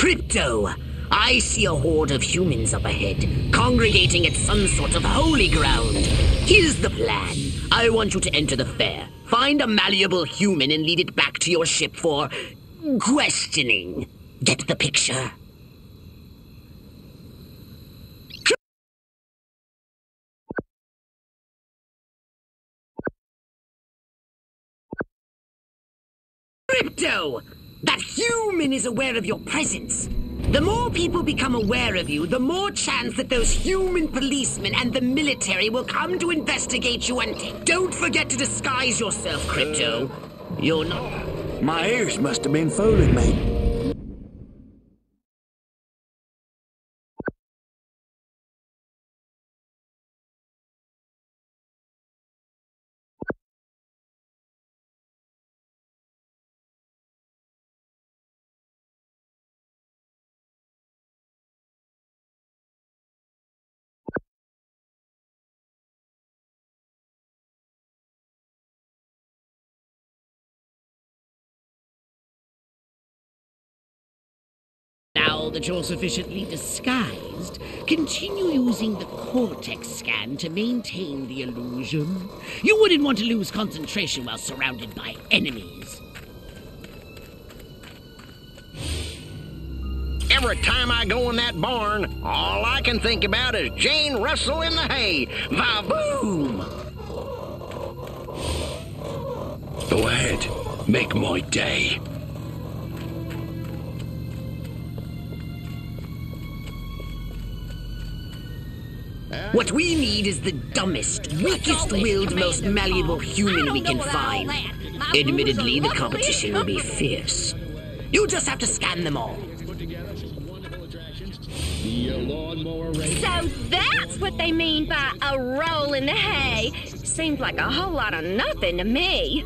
Crypto! I see a horde of humans up ahead, congregating at some sort of holy ground. Here's the plan. I want you to enter the fair, find a malleable human and lead it back to your ship for questioning. Get the picture? Crypto! That human is aware of your presence. The more people become aware of you, the more chance that those human policemen and the military will come to investigate you and take. Don't forget to disguise yourself, Crypto. You're not... My ears must have been fooling me. Now that you're sufficiently disguised, continue using the cortex scan to maintain the illusion. You wouldn't want to lose concentration while surrounded by enemies. Every time I go in that barn, all I can think about is Jane Russell in the hay. Va-boom! Go ahead, make my day. What we need is the dumbest, weakest-willed, most malleable human we can find. Admittedly, the competition will be fierce. You just have to scan them all. So that's what they mean by a roll in the hay. Seems like a whole lot of nothing to me.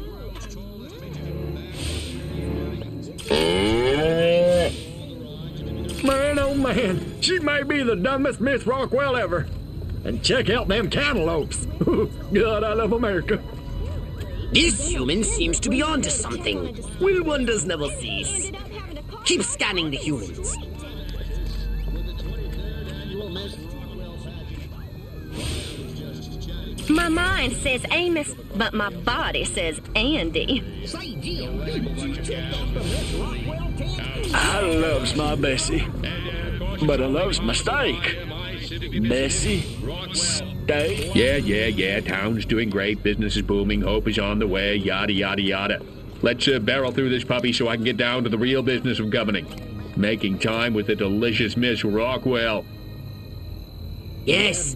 Man, oh man, she may be the dumbest Miss Rockwell ever. And check out them cantaloupes. God, I love America. This human seems to be onto something. Will wonders never cease. Keep scanning the humans. My mind says Amos, but my body says Andy. I loves my Bessie, but I loves my steak. Bessie, steak. Yeah, town's doing great, business is booming, hope is on the way, yada, yada, yada. Let's barrel through this puppy so I can get down to the real business of governing. Making time with the delicious Miss Rockwell. Yes!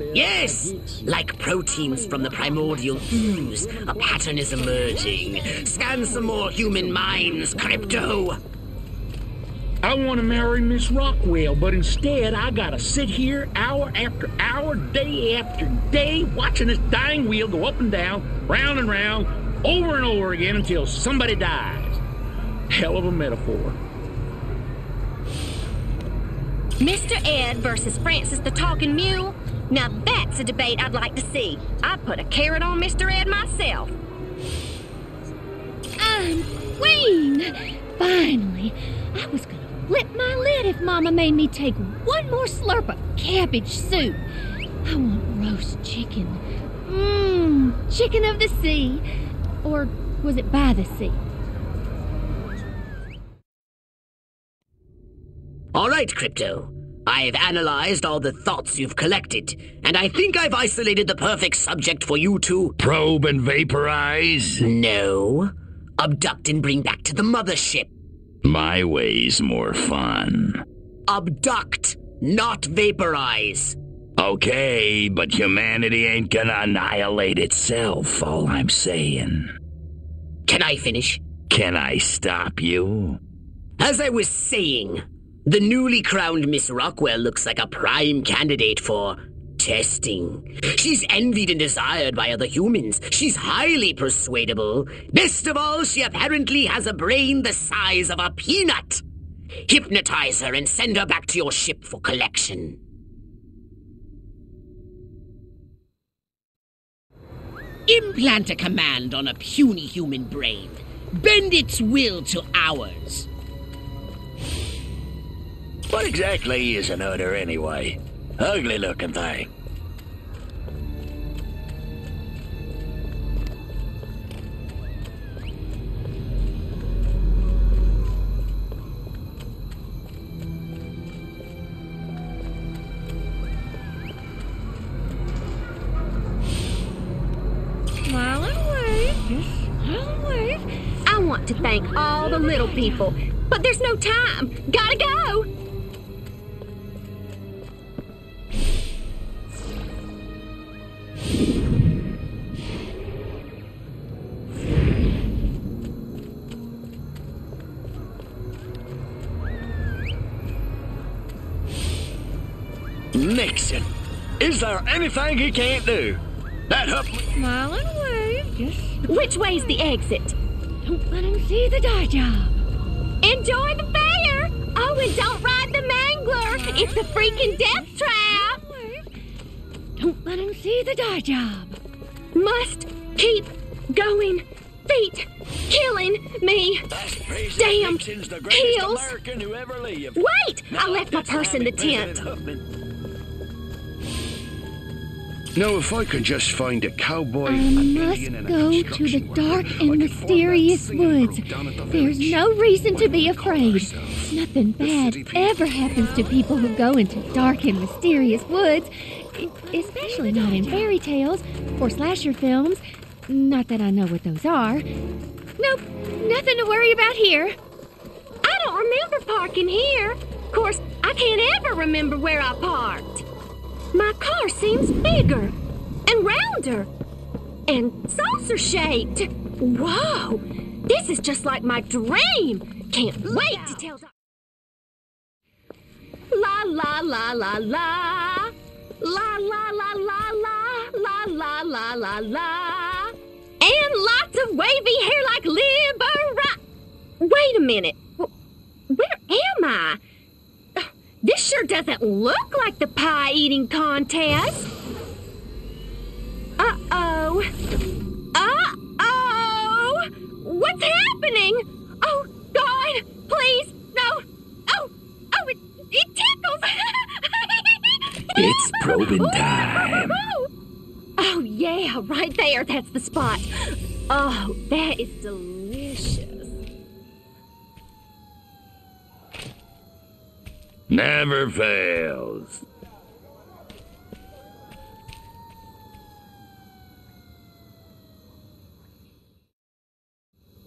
Like proteins from the primordial ooze, a pattern is emerging. Scan some more human minds, Crypto! I want to marry Miss Rockwell, but instead I gotta sit here hour after hour, day after day, watching this dying wheel go up and down, round and round, over and over again until somebody dies. Hell of a metaphor. Mr. Ed versus Francis the Talking Mule? Now that's a debate I'd like to see. I'd put a carrot on Mr. Ed myself. I'm queen! Finally! I was gonna flip my lid if Mama made me take one more slurp of cabbage soup. I want roast chicken. Mmm, chicken of the sea. Or was it by the sea? All right, Crypto. I've analyzed all the thoughts you've collected, and I think I've isolated the perfect subject for you to... Probe and vaporize? No. Abduct and bring back to the mothership. My way's more fun. Abduct, not vaporize. Okay, but humanity ain't gonna annihilate itself, all I'm saying. Can I finish? Can I stop you? As I was saying, the newly crowned Miss Rockwell looks like a prime candidate for testing. She's envied and desired by other humans. She's highly persuadable. Best of all, she apparently has a brain the size of a peanut. Hypnotize her and send her back to your ship for collection. Implant a command on a puny human brain. Bend its will to ours. What exactly is an odor anyway? Ugly looking thing. Little people, but there's no time. Gotta go. Nixon, is there anything he can't do? That up. Smile and wave. Yes. Which way's the exit? Don't let him see the dye job. Enjoy the fair! Oh, and don't ride the mangler! It's a freaking death trap! Don't let him see the dye job. Must keep going. Feet killing me. Damn heels. Wait! I left my purse in the tent. Now, if I could just find a cowboy, I must go to the dark and mysterious woods. There's no reason to be afraid. Nothing bad ever happens to people who go into dark and mysterious woods, especially not in fairy tales or slasher films. Not that I know what those are. Nope, nothing to worry about here. I don't remember parking here. Of course, I can't ever remember where I parked. My car seems bigger and rounder and saucer-shaped. Whoa, this is just like my dream. Can't wait to tell. La la la la la la la la la la la la la la, and lots of wavy hair like Liberace. Wait a minute, where am I? This sure doesn't look like the pie-eating contest. Uh-oh. Uh-oh! What's happening? Oh, God! Please, no! Oh! Oh, it tickles! It's probing time. Oh, yeah, right there. That's the spot. Oh, that is delicious. Never fails.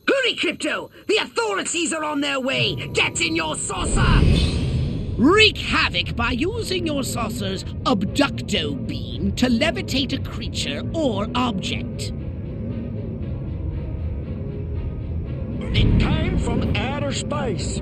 Hurry, Crypto! The authorities are on their way! Get in your saucer! Wreak havoc by using your saucer's abducto beam to levitate a creature or object. It came from outer space.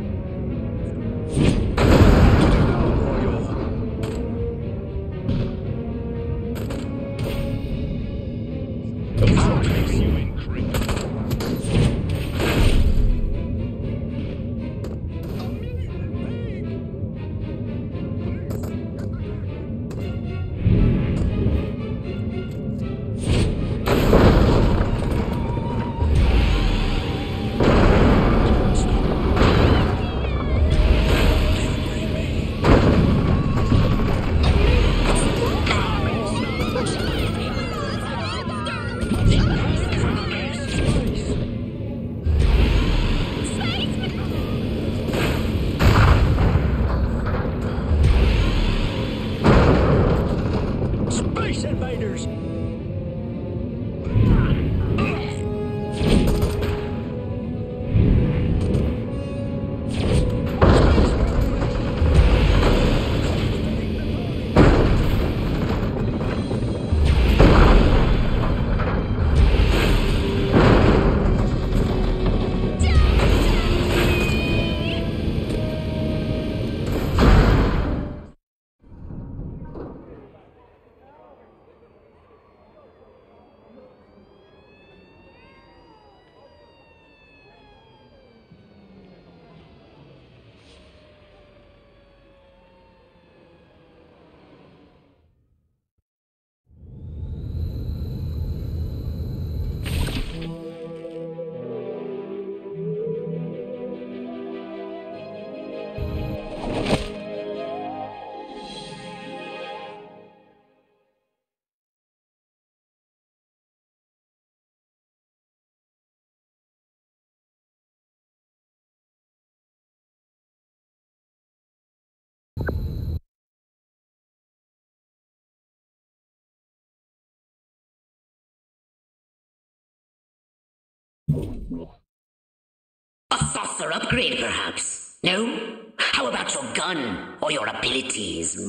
A saucer upgrade, perhaps? No? How about your gun or your abilities?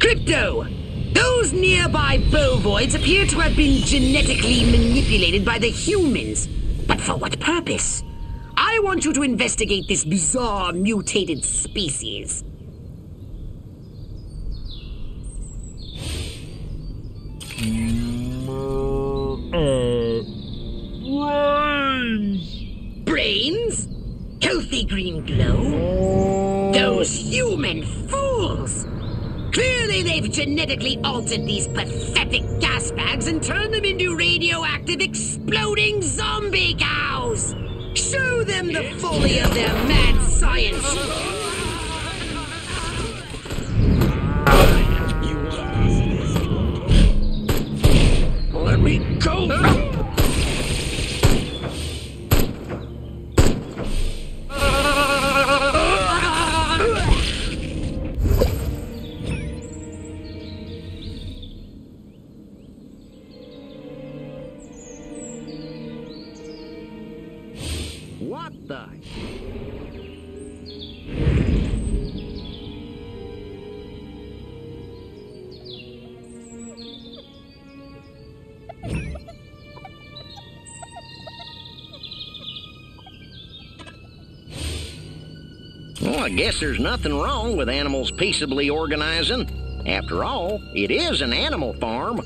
Crypto! Those nearby bovoids appear to have been genetically manipulated by the humans. But for what purpose? I want you to investigate this bizarre mutated species. Brains! Brains? Healthy green glow? Those human fools! Clearly they've genetically altered these pathetic gas bags and turned them into radioactive exploding zombie cows! Show them the folly of their mad science! I guess there's nothing wrong with animals peaceably organizing. After all, it is an animal farm.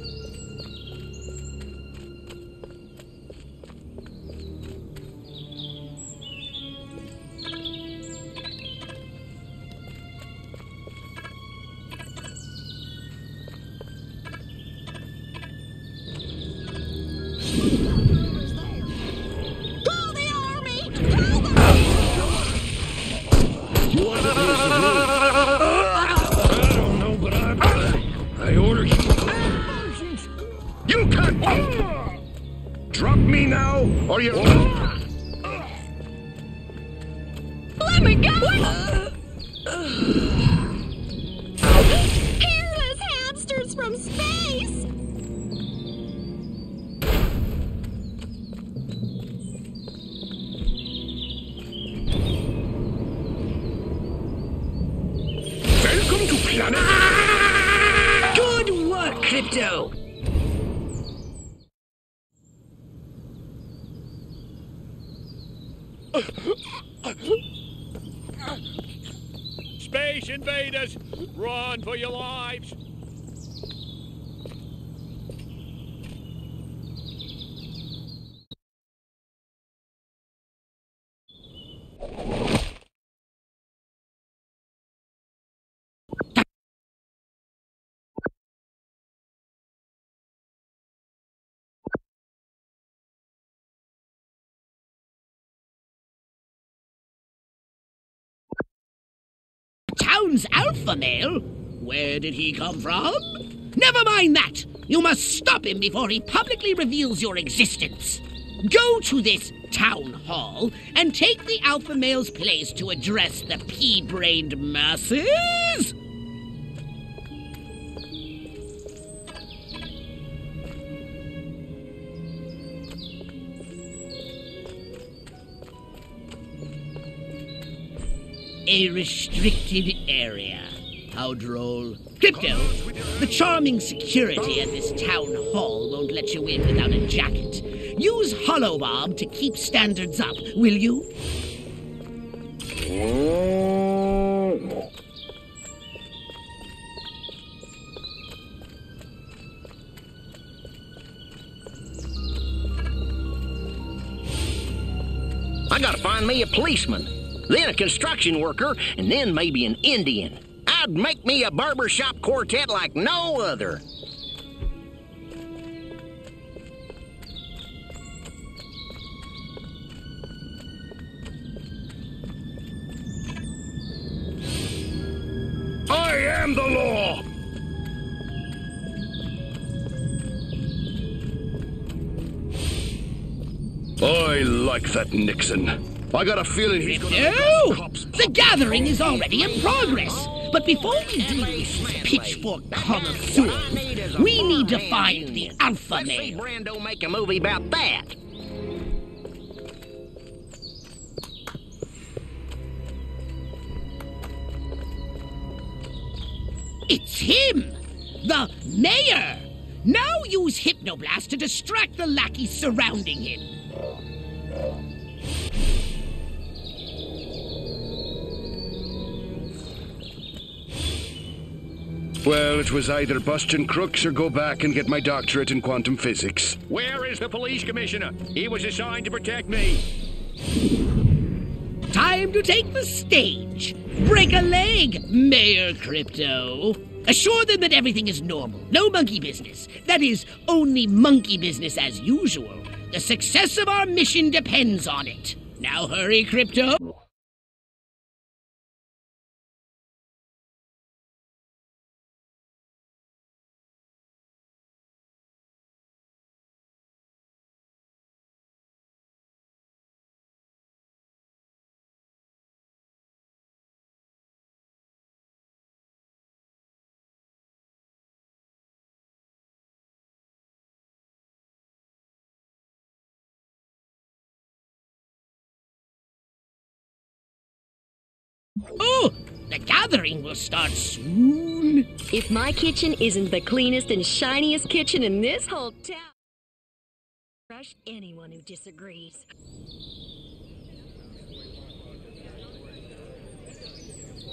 Space Invaders! Run for your lives! Town's alpha male? Where did he come from? Never mind that! You must stop him before he publicly reveals your existence. Go to this town hall and take the alpha male's place to address the pea-brained masses. A restricted area. How droll. Crypto, the charming security at this town hall won't let you in without a jacket. Use Holobob to keep standards up, will you? I gotta find me a policeman. Then a construction worker, and then maybe an Indian. I'd make me a barbershop quartet like no other. I am the law! I like that Nixon. I got a feeling he's gonna... No! The gathering is already in progress! But before we deal with these pitchfork connoisseurs, we need to find the alpha male. Let's see Brando make a movie about that. It's him! The mayor! Now use Hypnoblast to distract the lackeys surrounding him. Well, it was either bust and crooks or go back and get my doctorate in quantum physics. Where is the police commissioner? He was assigned to protect me. Time to take the stage. Break a leg, Mayor Crypto. Assure them that everything is normal. No monkey business. That is, only monkey business as usual. The success of our mission depends on it. Now hurry, Crypto. Oh, the gathering will start soon. If my kitchen isn't the cleanest and shiniest kitchen in this whole town, crush anyone who disagrees.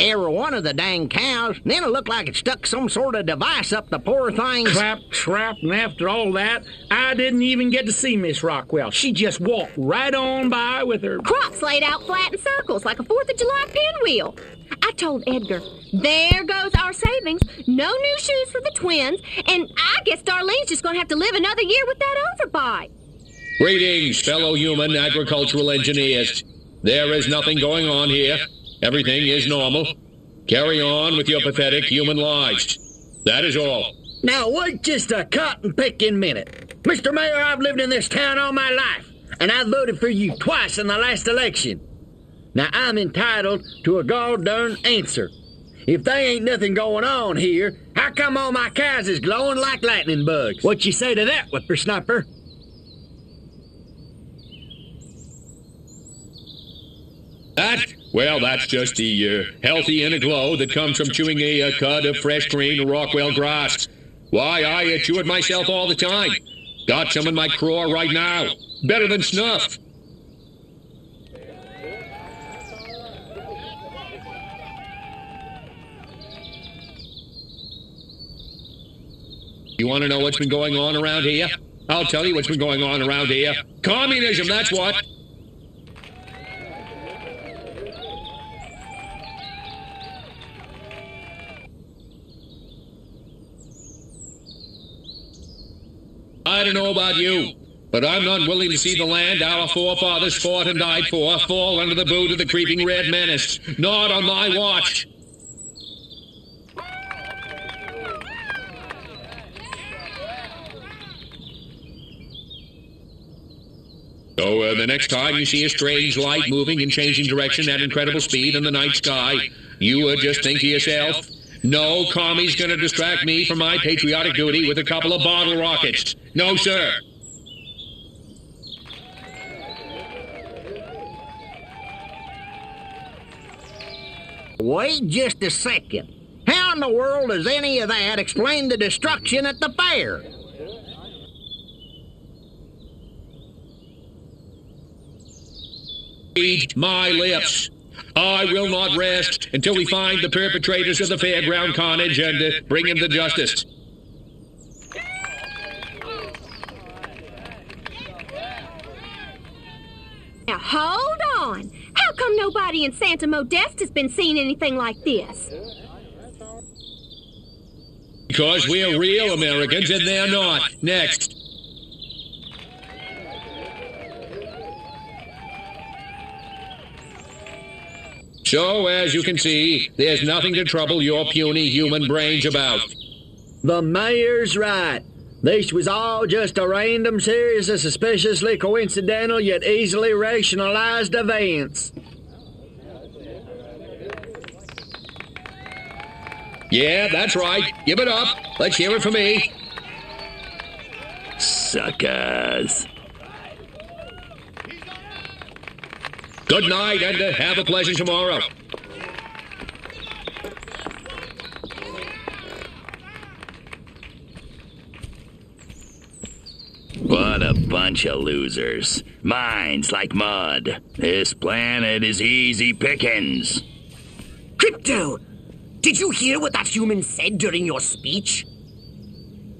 Every one of the dang cows, then it looked like it stuck some sort of device up the poor things. Clap, trap, and after all that, I didn't even get to see Miss Rockwell. She just walked right on by with her... crops laid out flat in circles like a 4th of July pinwheel. I told Edgar, there goes our savings, no new shoes for the twins, and I guess Darlene's just gonna have to live another year with that overbite. Greetings, fellow human agricultural engineers. There is nothing going on here. Everything is normal. Carry on with your pathetic human lives. That is all. Now wait just a cotton-picking minute. Mr. Mayor, I've lived in this town all my life, and I voted for you twice in the last election. Now I'm entitled to a goddamn answer. If they ain't nothing going on here, how come all my cows is glowing like lightning bugs? What you say to that, whippersnapper? Well, that's just the healthy inner glow that comes from chewing a cud of fresh green Rockwell grass. Why, I chew it myself all the time. Got some in my craw right now. Better than snuff. You want to know what's been going on around here? I'll tell you what's been going on around here. Communism, that's what! I don't know about you, but I'm not willing to see the land our forefathers fought and died for fall under the boot of the creeping red menace. Not on my watch! So the next time you see a strange light moving and changing direction at incredible speed in the night sky, you would just think to yourself, no commie's gonna distract me from my patriotic duty with a couple of bottle rockets. No, sir. Wait just a second. How in the world does any of that explain the destruction at the fair? Read my lips. I will not rest until we find the perpetrators of the fairground carnage and bring them to justice. Now hold on! How come nobody in Santa Modesta's been seeing anything like this? Because we're real Americans and they're not. Next. So, as you can see, there's nothing to trouble your puny human brains about. The mayor's right. This was all just a random series of suspiciously coincidental yet easily rationalized events. Yeah, that's right. Give it up. Let's hear it for me. Suckers. Good night, and have a pleasant tomorrow. What a bunch of losers. Minds like mud. This planet is easy pickings. Crypto, did you hear what that human said during your speech?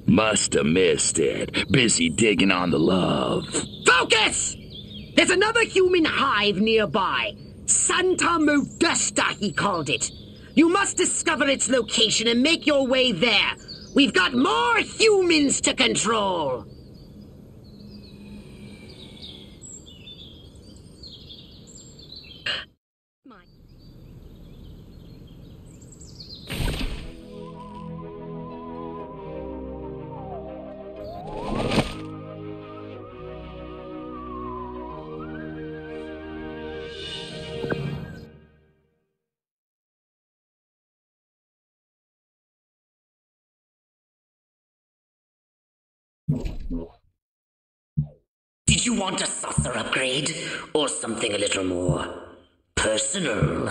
Must have missed it. Busy digging on the love. Focus! There's another human hive nearby. Santa Modesta, he called it. You must discover its location and make your way there. We've got more humans to control. Did you want a saucer upgrade? Or something a little more personal?